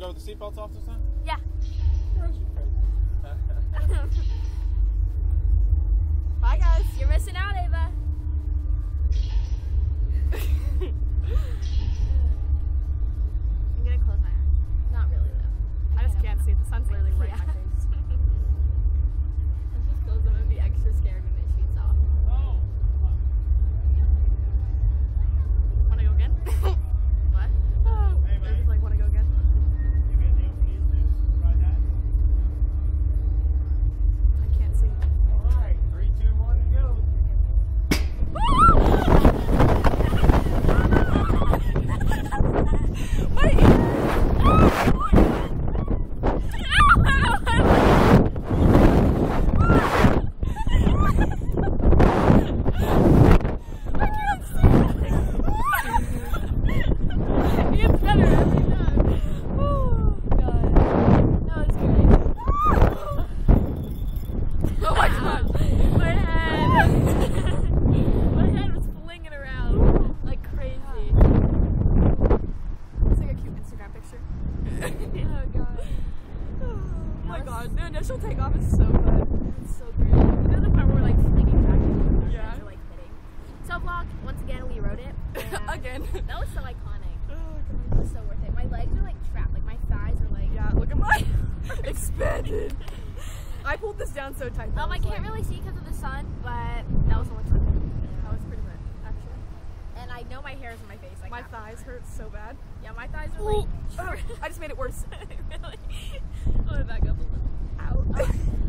go with the seatbelts off this time? Yeah. Bye guys, you're missing out, Ava. I'm gonna close my eyes. Not really though. I just can't see. The sun's literally right in my face. I just close them and be extra scared when it shoots off. Oh. Wanna go again? I just made it worse. Really? I'm gonna back up a little. Ow.